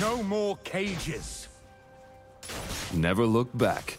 No more cages. Never look back.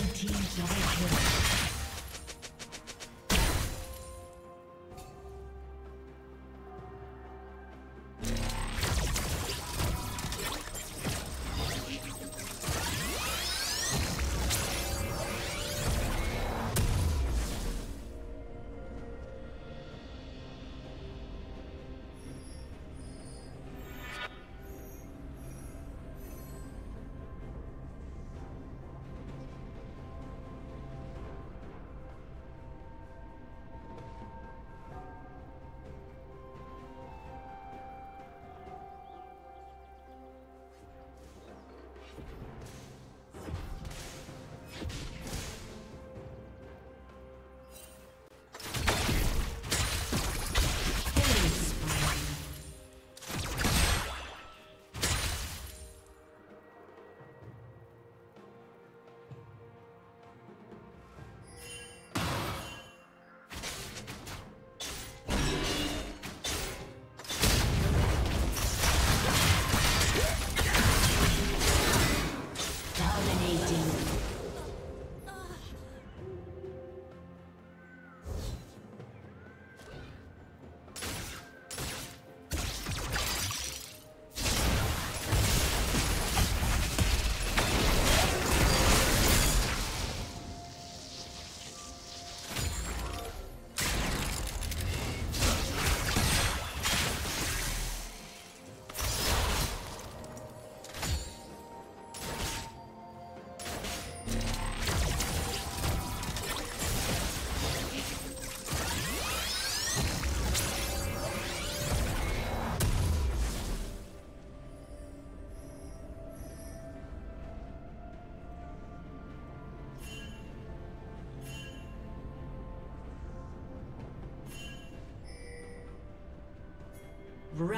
Red team double kill.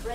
The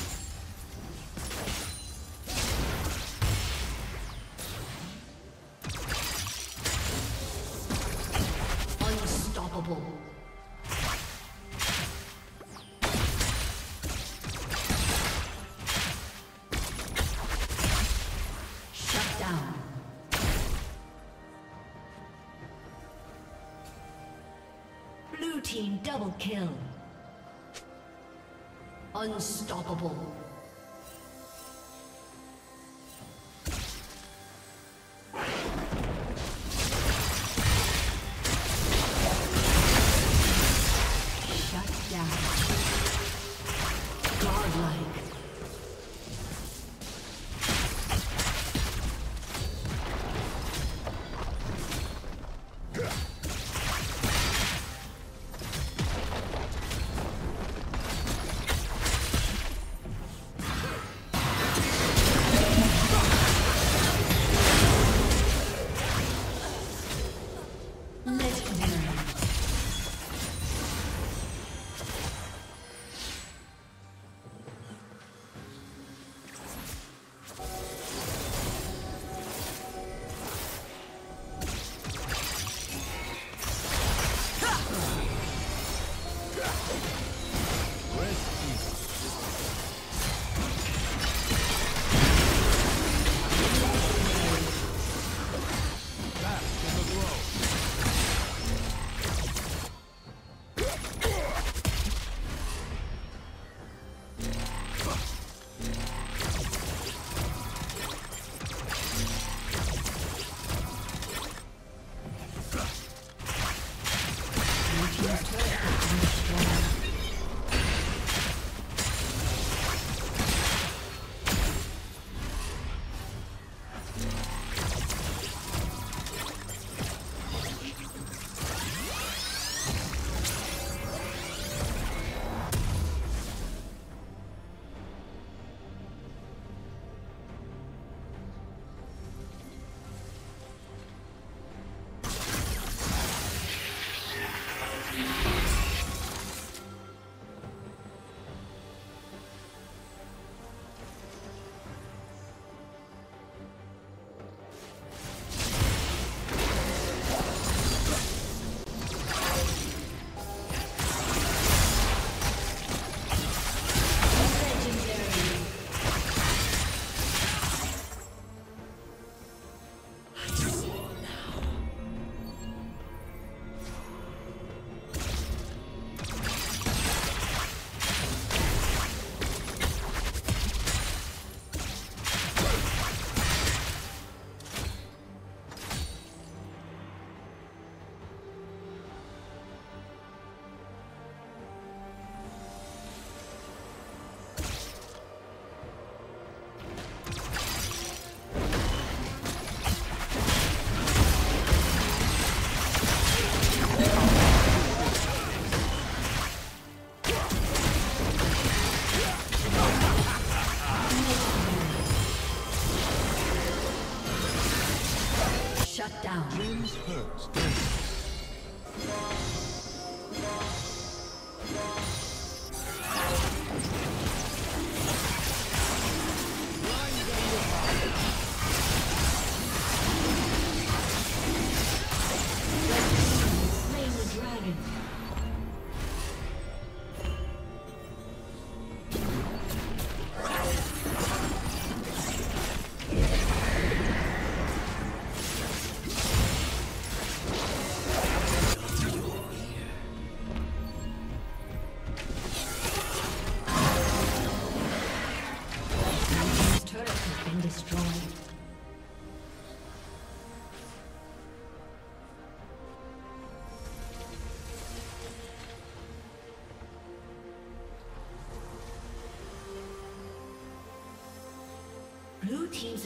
Double kill. Unstoppable. Blue team's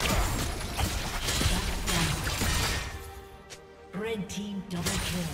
Shut down. Red team double kill.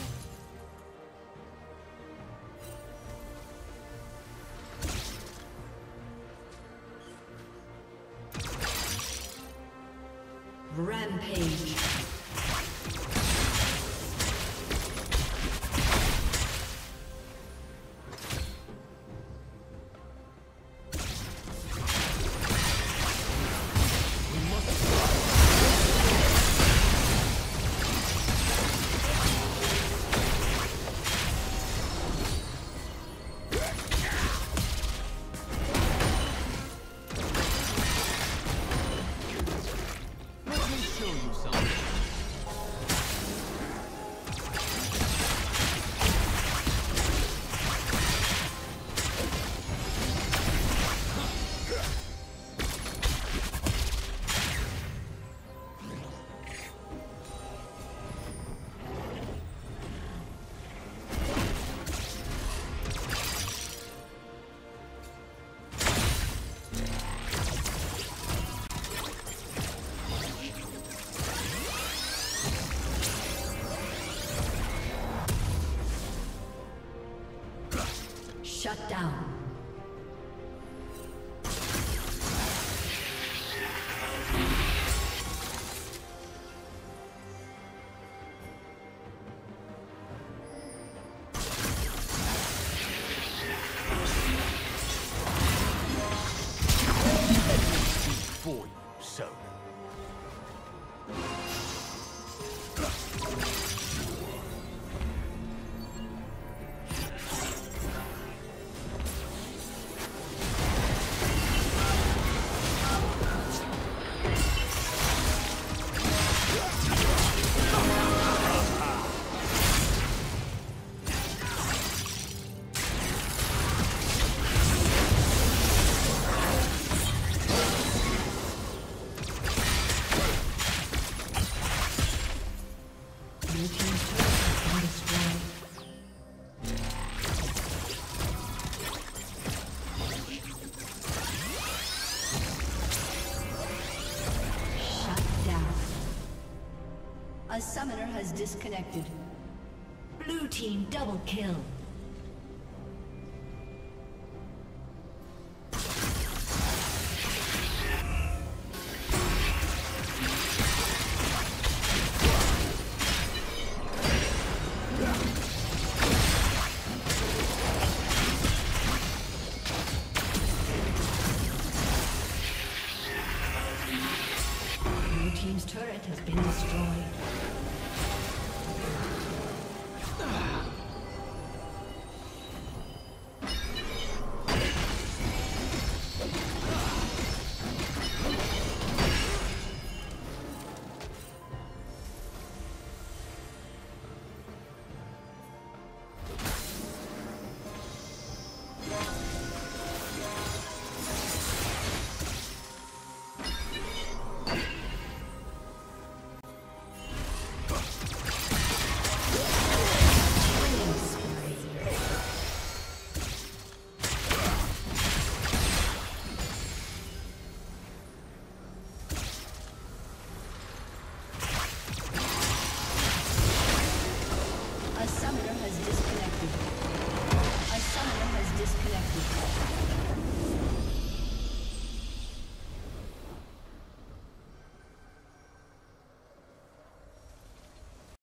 Shut down. A summoner has disconnected. Blue team double kill.